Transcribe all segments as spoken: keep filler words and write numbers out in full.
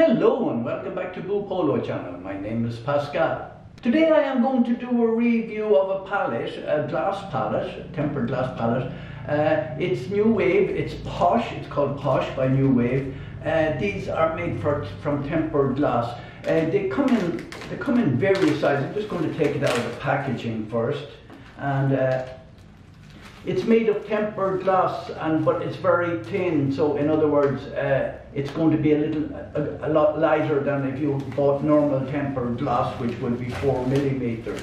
Hello and welcome back to Boopolo channel. My name is Pascal. Today I am going to do a review of a palette, a glass palette, a tempered glass palette. Uh, it's New Wave, it's Posh, it's called Posh by New Wave. Uh, these are made for, from tempered glass. Uh, they, come in, they come in various sizes. I'm just going to take it out of the packaging first. And uh, it's made of tempered glass, and but it's very thin, so in other words uh, it's going to be a little a, a lot lighter than if you bought normal tempered glass, which would be four millimeters.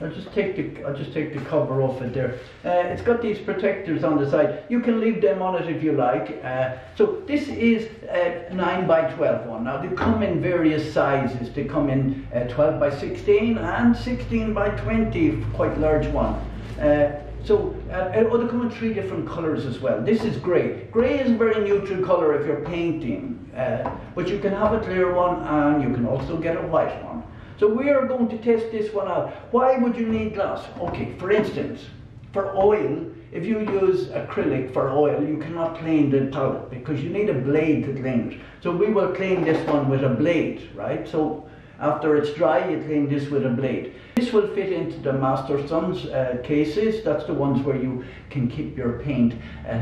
I'll just take the I'll just take the cover off it there. Uh, it's got these protectors on the side. You can leave them on it if you like. Uh, so this is a nine by twelve one. Now they come in various sizes. They come in uh, twelve by sixteen and sixteen by twenty, quite large one. Uh, So, uh, oh, they come in three different colours as well. This is grey. Grey is a very neutral colour if you're painting, uh, but you can have a clear one and you can also get a white one. So we are going to test this one out. Why would you need glass? Okay, for instance, for oil, if you use acrylic for oil, you cannot clean the palette because you need a blade to clean it. So we will clean this one with a blade, right? So after it's dry, you clean this with a blade. This will fit into the Master Sons uh, cases. That's the ones where you can keep your paint uh, uh,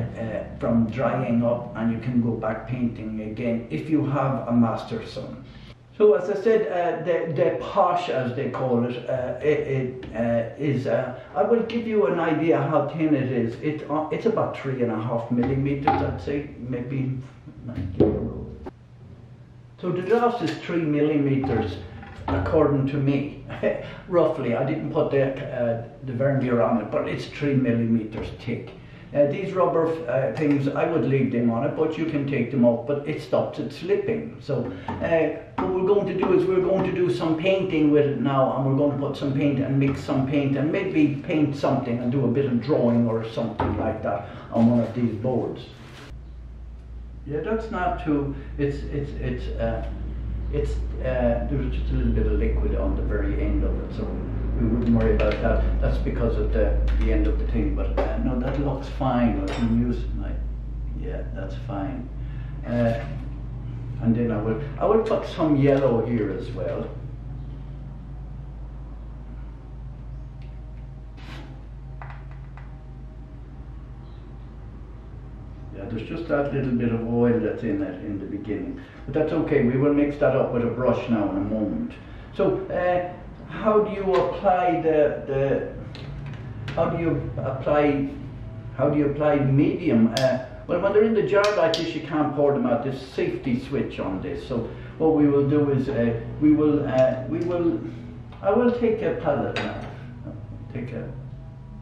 from drying up, and you can go back painting again if you have a Master Son. So as I said, uh, the, the Posh, as they call it, uh, it, it uh, is, uh, I will give you an idea how thin it is. It, uh, it's about three and a half millimeters, I'd say, maybe ninety. So the glass is three millimeters, according to me, roughly. I didn't put the, uh, the vernier on it, but it's three millimeters thick. Uh, these rubber uh, things, I would leave them on it, but you can take them off, but it stops it slipping. So uh, what we're going to do is we're going to do some painting with it now, and we're going to put some paint and mix some paint and maybe paint something and do a bit of drawing or something like that on one of these boards. Yeah, that's not too, it's, it's, it's, uh, it's, uh, there's just a little bit of liquid on the very end of it, so we wouldn't worry about that. That's because of the, the end of the thing, but uh, no, that looks fine. I can use my, yeah, that's fine. Uh, and then I will, I will put some yellow here as well. There's just that little bit of oil that's in it in the beginning, but that's okay. We will mix that up with a brush now in a moment. So uh, how do you apply the, the how do you apply how do you apply medium? Uh, well, when they're in the jar like this, you can't pour them out. There's a safety switch on this. So what we will do is uh, we will uh, we will I will take a palette knife, take a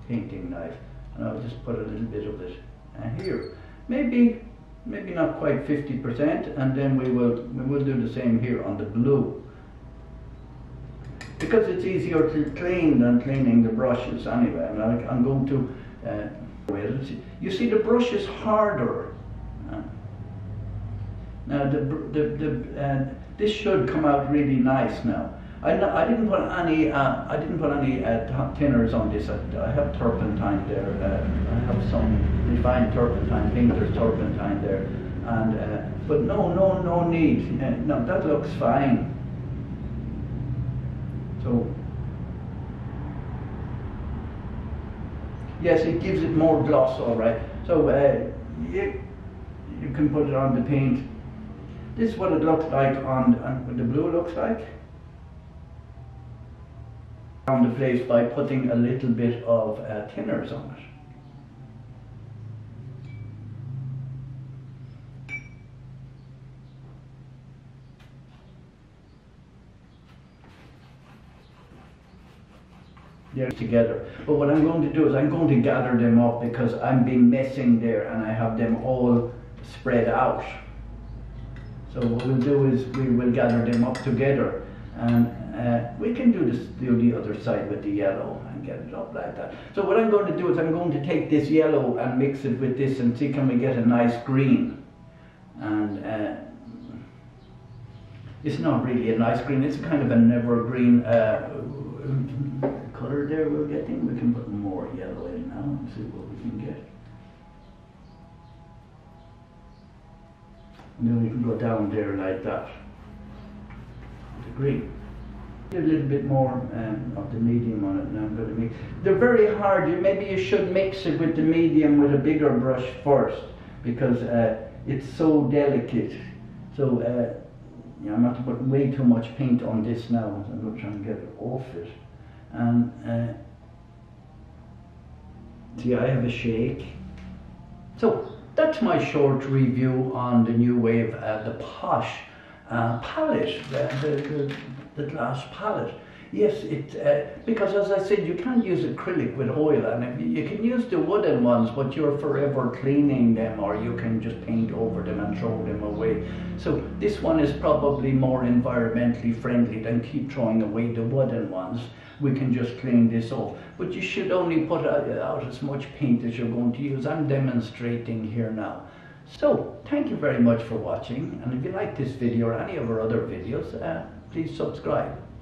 painting knife, and I'll just put a little bit of it uh, here. Maybe, maybe not quite fifty percent, and then we will we will do the same here on the blue, because it's easier to clean than cleaning the brushes anyway. And I, I'm going to uh, wait. Let's see. You see, the brush is harder. Uh, now the the the uh, this should come out really nice now. I I didn't put any uh, I didn't put any uh, thinners on this. I, I have turpentine there. Uh, I have some refined turpentine, painter's turpentine there. And uh, but no no no need. Uh, no, that looks fine. So yes, it gives it more gloss, all right. So uh, you you can put it on the paint. This is what it looks like on, on what the blue looks like. Around the place by putting a little bit of uh, thinners on it. They're together, but what I'm going to do is I'm going to gather them up because I've been messing there and I have them all spread out. So what we'll do is we will gather them up together. And uh, we can do this, do the other side with the yellow and get it up like that. So what I'm going to do is I'm going to take this yellow and mix it with this and see can we get a nice green. And uh, it's not really a nice green, it's kind of an evergreen uh, colour there we're getting. We can put more yellow in now and see what we can get. and then we can go down there like that, the green. A little bit more um, of the medium on it now. I'm going to mix. They're very hard. You, maybe you should mix it with the medium with a bigger brush first, because uh, it's so delicate. So uh, you know, I'm not to put way too much paint on this now. I'm going to try and get it off it. And uh, see, I have a shake. So that's my short review on the New Wave, uh, the Posh uh, palette. The, the, the, The glass palette, yes, it uh, because as I said, you can't use acrylic with oil, and if you can use the wooden ones, but you're forever cleaning them, or you can just paint over them and throw them away. So this one is probably more environmentally friendly than keep throwing away the wooden ones. We can just clean this off, but you should only put out as much paint as you're going to use. I'm demonstrating here now. So thank you very much for watching, and if you like this video or any of our other videos, uh, please subscribe.